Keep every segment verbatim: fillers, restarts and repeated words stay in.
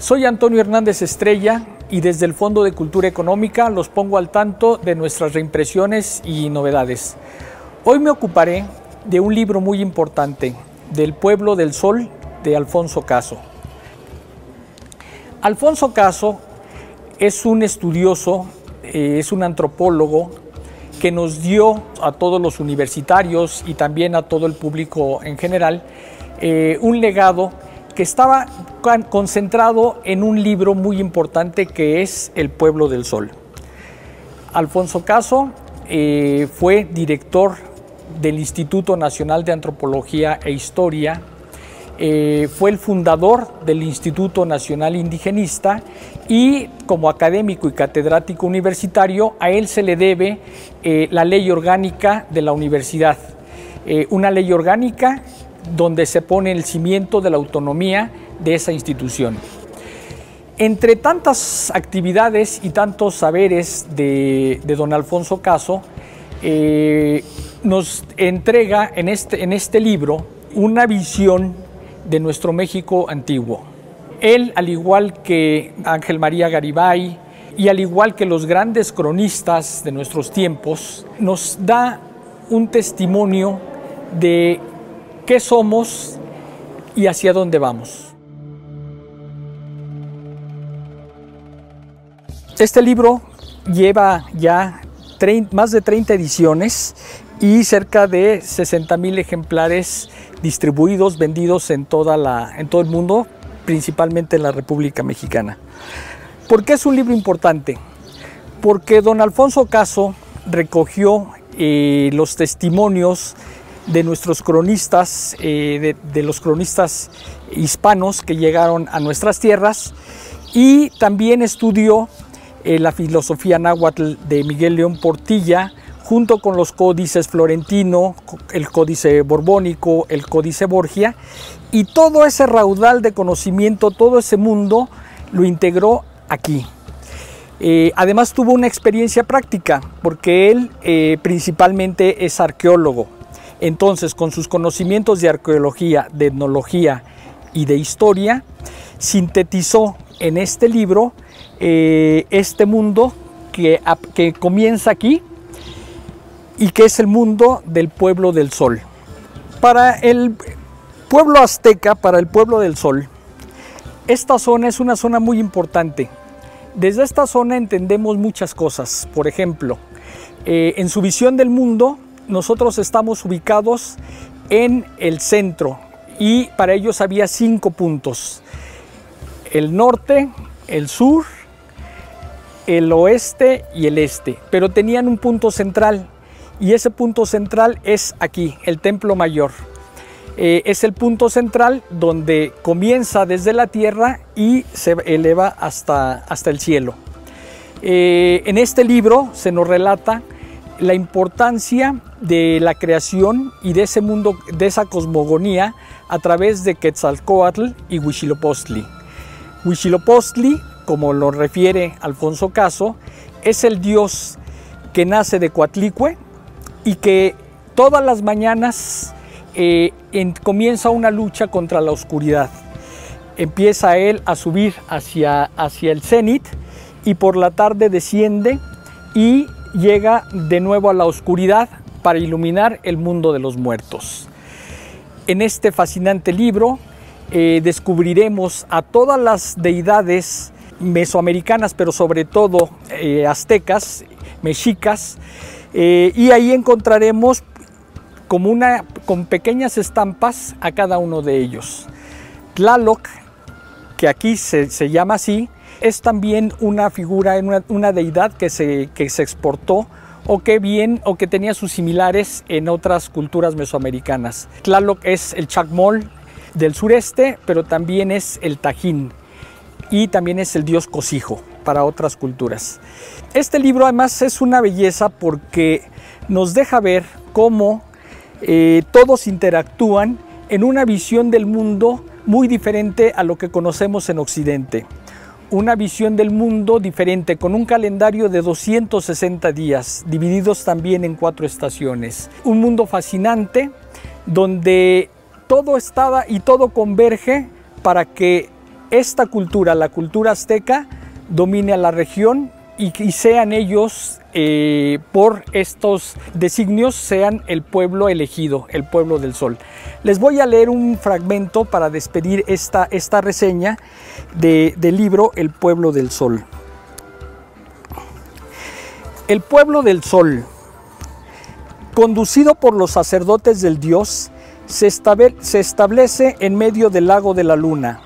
Soy Antonio Hernández Estrella y desde el Fondo de Cultura Económica los pongo al tanto de nuestras reimpresiones y novedades. Hoy me ocuparé de un libro muy importante, del Pueblo del Sol, de Alfonso Caso. Alfonso Caso es un estudioso, eh, es un antropólogo que nos dio a todos los universitarios y también a todo el público en general eh, un legado que estaba concentrado en un libro muy importante que es El Pueblo del Sol. Alfonso Caso eh, fue director del Instituto Nacional de Antropología e Historia, eh, fue el fundador del Instituto Nacional Indigenista y como académico y catedrático universitario a él se le debe eh, la ley orgánica de la universidad, eh, una ley orgánica donde se pone el cimiento de la autonomía de esa institución. Entre tantas actividades y tantos saberes de, de don Alfonso Caso, eh, nos entrega en este, en este libro una visión de nuestro México antiguo. Él, al igual que Ángel María Garibay y al igual que los grandes cronistas de nuestros tiempos, nos da un testimonio de qué somos y hacia dónde vamos. Este libro lleva ya más de treinta ediciones y cerca de sesenta mil ejemplares distribuidos, vendidos en, toda la, en todo el mundo, principalmente en la República Mexicana. ¿Por qué es un libro importante? Porque don Alfonso Caso recogió eh, los testimonios de nuestros cronistas, eh, de, de los cronistas hispanos que llegaron a nuestras tierras, y también estudió eh, la filosofía náhuatl de Miguel León Portilla junto con los códices florentino, el códice borbónico, el códice Borgia, y todo ese raudal de conocimiento, todo ese mundo lo integró aquí. Eh, además tuvo una experiencia práctica porque él eh, principalmente es arqueólogo. Entonces, con sus conocimientos de arqueología, de etnología y de historia, sintetizó en este libro eh, este mundo que, que comienza aquí y que es el mundo del Pueblo del Sol. Para el pueblo azteca, para el Pueblo del Sol, esta zona es una zona muy importante. Desde esta zona entendemos muchas cosas. Por ejemplo, eh, en su visión del mundo, nosotros estamos ubicados en el centro y para ellos había cinco puntos: el norte, el sur, el oeste y el este, pero tenían un punto central y ese punto central es aquí, el Templo Mayor. Eh, es el punto central donde comienza desde la tierra y se eleva hasta, hasta el cielo. Eh, en este libro se nos relata la importancia de la creación y de ese mundo, de esa cosmogonía a través de Quetzalcoatl y Huitzilopochtli. Huitzilopochtli, como lo refiere Alfonso Caso, es el dios que nace de Coatlicue y que todas las mañanas eh, en, comienza una lucha contra la oscuridad. Empieza él a subir hacia, hacia el cenit y por la tarde desciende y llega de nuevo a la oscuridad para iluminar el mundo de los muertos. En este fascinante libro eh, descubriremos a todas las deidades mesoamericanas, pero sobre todo eh, aztecas, mexicas, eh, y ahí encontraremos como una, con pequeñas estampas a cada uno de ellos. Tlaloc, que aquí se, se llama así, es también una figura, una, una deidad que se, que se exportó o que, bien, o que tenía sus similares en otras culturas mesoamericanas. Tlaloc es el chacmol del sureste, pero también es el tajín y también es el dios cosijo para otras culturas. Este libro además es una belleza porque nos deja ver cómo eh, todos interactúan en una visión del mundo muy diferente a lo que conocemos en Occidente. Una visión del mundo diferente, con un calendario de doscientos sesenta días, divididos también en cuatro estaciones. Un mundo fascinante, donde todo estaba y todo converge para que esta cultura, la cultura azteca, domine a la región y, y sean ellos, eh, por estos designios, sean el pueblo elegido, el pueblo del sol. Les voy a leer un fragmento para despedir esta, esta reseña de, del libro El Pueblo del Sol. El Pueblo del Sol, conducido por los sacerdotes del dios, se establece en medio del lago de la luna,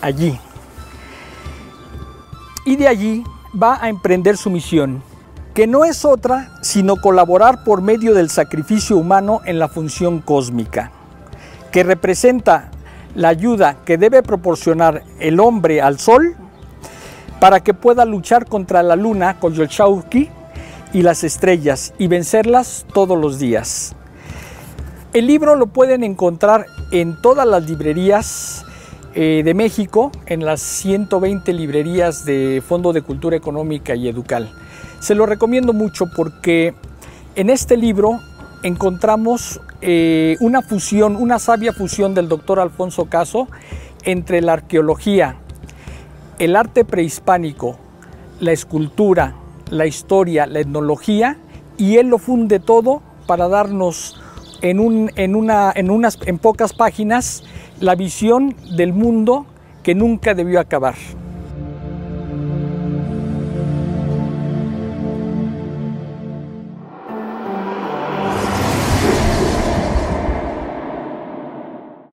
allí. Y de allí va a emprender su misión, que no es otra sino colaborar por medio del sacrificio humano en la función cósmica, que representa la ayuda que debe proporcionar el hombre al sol para que pueda luchar contra la luna, Coyolxauhqui, y las estrellas y vencerlas todos los días. El libro lo pueden encontrar en todas las librerías eh, de México, en las ciento veinte librerías de Fondo de Cultura Económica y Educal. Se lo recomiendo mucho porque en este libro encontramos eh, una fusión, una sabia fusión del doctor Alfonso Caso entre la arqueología, el arte prehispánico, la escultura, la historia, la etnología, y él lo funde todo para darnos en, un, en, una, en, unas, en pocas páginas la visión del mundo que nunca debió acabar.